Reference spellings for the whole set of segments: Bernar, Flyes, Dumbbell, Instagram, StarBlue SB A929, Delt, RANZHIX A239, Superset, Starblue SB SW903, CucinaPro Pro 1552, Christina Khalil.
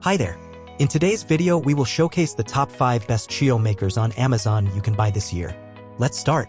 Hi there! In today's video, we will showcase the top 5 best Chio makers on Amazon you can buy this year. Let's start!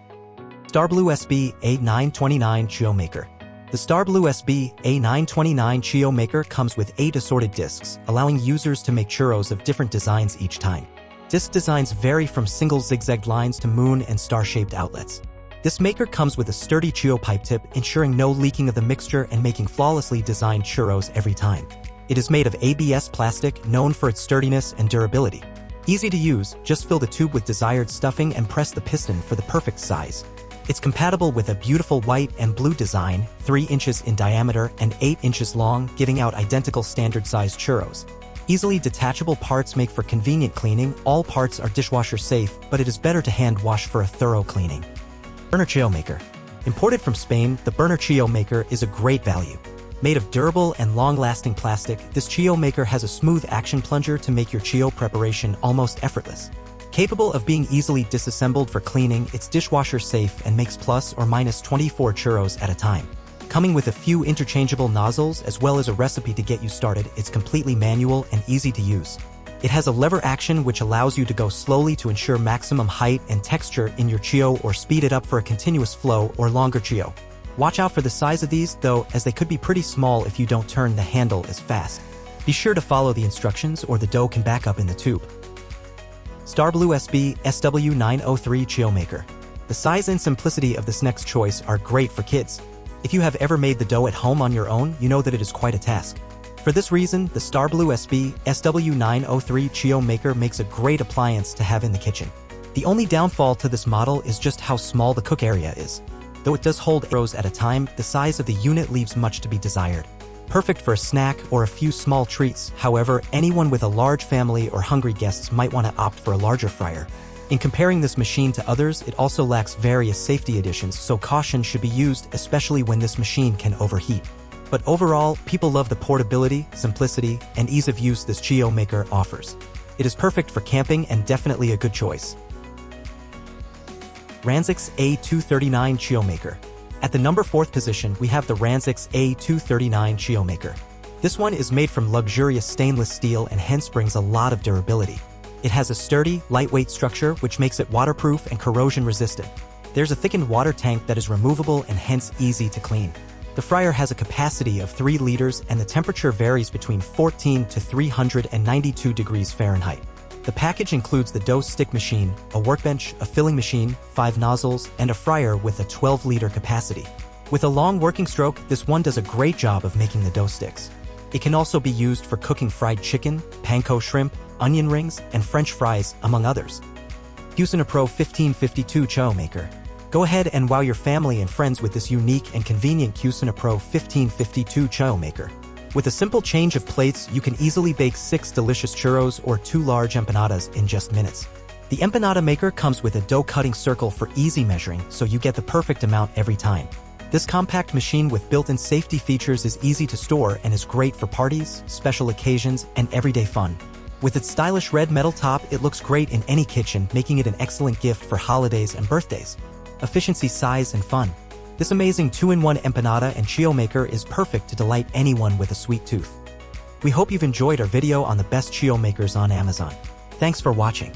StarBlue SB A929 Chio Maker. The StarBlue SB A929 Chio Maker comes with 8 assorted discs, allowing users to make churros of different designs each time. Disc designs vary from single zigzagged lines to moon and star-shaped outlets. This maker comes with a sturdy Chio pipe tip, ensuring no leaking of the mixture and making flawlessly designed churros every time. It is made of ABS plastic, known for its sturdiness and durability. Easy to use, just fill the tube with desired stuffing and press the piston for the perfect size. It's compatible with a beautiful white and blue design, 3 inches in diameter and 8 inches long, giving out identical standard-sized churros. Easily detachable parts make for convenient cleaning. All parts are dishwasher safe, but it is better to hand wash for a thorough cleaning. Bernar Chio Maker. Imported from Spain, the Bernar Chio Maker is a great value. Made of durable and long-lasting plastic, this Chio Maker has a smooth action plunger to make your Chio preparation almost effortless. Capable of being easily disassembled for cleaning, it's dishwasher safe and makes plus or minus 24 churros at a time. Coming with a few interchangeable nozzles as well as a recipe to get you started, it's completely manual and easy to use. It has a lever action which allows you to go slowly to ensure maximum height and texture in your Chio, or speed it up for a continuous flow or longer Chio. Watch out for the size of these, though, as they could be pretty small if you don't turn the handle as fast. Be sure to follow the instructions or the dough can back up in the tube. StarBlue SB SW903 Chio Maker. The size and simplicity of this next choice are great for kids. If you have ever made the dough at home on your own, you know that it is quite a task. For this reason, the StarBlue SB SW903 Chio Maker makes a great appliance to have in the kitchen. The only downfall to this model is just how small the cook area is. Though it does hold 8 rows at a time, the size of the unit leaves much to be desired. Perfect for a snack or a few small treats. However, anyone with a large family or hungry guests might want to opt for a larger fryer. In comparing this machine to others, it also lacks various safety additions, so caution should be used, especially when this machine can overheat. But overall, people love the portability, simplicity, and ease of use this Chio Maker offers. It is perfect for camping and definitely a good choice. RANZHIX A239 Chio Maker. At the number 4th position, we have the RANZHIX A239 Chio Maker. This one is made from luxurious stainless steel and hence brings a lot of durability. It has a sturdy, lightweight structure which makes it waterproof and corrosion resistant. There's a thickened water tank that is removable and hence easy to clean. The fryer has a capacity of 3 liters and the temperature varies between 14 to 392 degrees Fahrenheit. The package includes the dough stick machine, a workbench, a filling machine, 5 nozzles, and a fryer with a 12-liter capacity. With a long working stroke, this one does a great job of making the dough sticks. It can also be used for cooking fried chicken, panko shrimp, onion rings, and French fries, among others. CucinaPro Pro 1552 Chio Maker. Go ahead and wow your family and friends with this unique and convenient CucinaPro Pro 1552 Chio Maker. With a simple change of plates, you can easily bake 6 delicious churros or 2 large empanadas in just minutes. The empanada maker comes with a dough cutting circle for easy measuring, so you get the perfect amount every time. This compact machine with built-in safety features is easy to store and is great for parties, special occasions, and everyday fun. With its stylish red metal top, it looks great in any kitchen, making it an excellent gift for holidays and birthdays. Efficiency, size, and fun. This amazing 2-in-1 empanada and Chio Maker is perfect to delight anyone with a sweet tooth. We hope you've enjoyed our video on the best Chio Makers on Amazon. Thanks for watching.